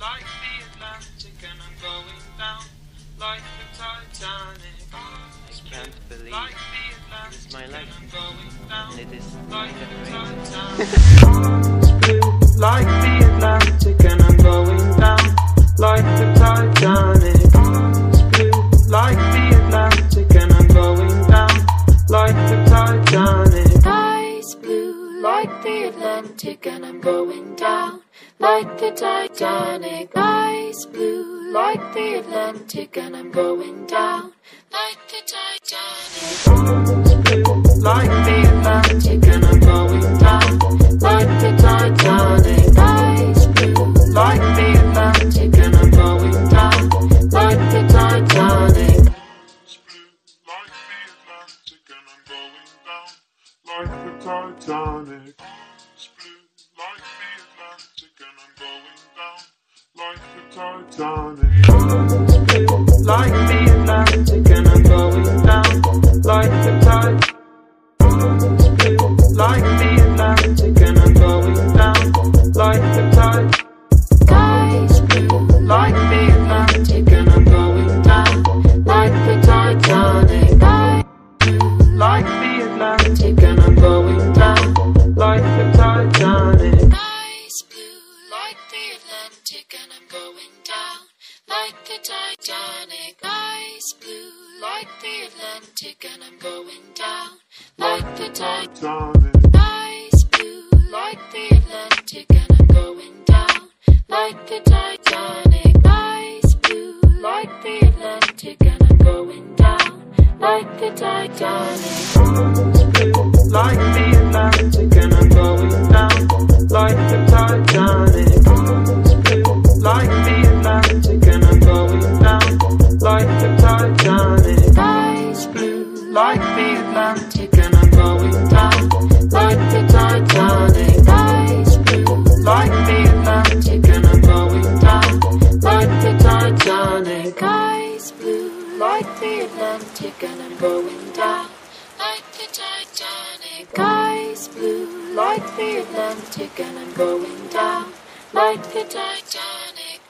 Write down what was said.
like the Atlantic, and I'm going down like the Titanic. I can't believe like this is my life, and it is like the Eyes blue like the Atlantic, and I'm going down like the Titanic. Eyes blue like the Atlantic, and I'm going down like the Titanic. Eyes blue like the Atlantic, and I'm going down like the Titanic. Eyes blue like the Atlantic, and I'm going down like the Titanic. Eyes blue like the Atlantic, and I'm going down like the Titanic. Eyes blue like the Atlantic, and I'm going down like the Titanic. Eyes blue like the Atlantic, and I'm going down like the Titanic. Like the Atlantic, and I'm going down like the tide. Like the Atlantic, and I'm going down like the tide. Eyes blue like the Atlantic, and I'm going down like the Titanic. Eyes blue like the Atlantic, and I'm going down like the Titanic. Eyes blue like the Atlantic, and I'm going down like the Titanic. Eyes blue like the Atlantic, and I'm going down like the Titanic. Eyes blue like the Atlantic, and I'm going down like the Titanic. Eyes blue like the Atlantic, and I'm going down like the Titanic. Eyes blue like the Atlantic, and I'm going down like the Titanic. Eyes blue like the Atlantic, and I'm going down like the Titanic. Eyes blue like the Atlantic, and I'm going down like the Titanic. Eyes blue like the Atlantic, and I'm going down like the Titanic. Eyes blue like the Atlantic, and I'm going down like the Titanic. Eyes blue like the Atlantic, and I'm going down like the Titanic.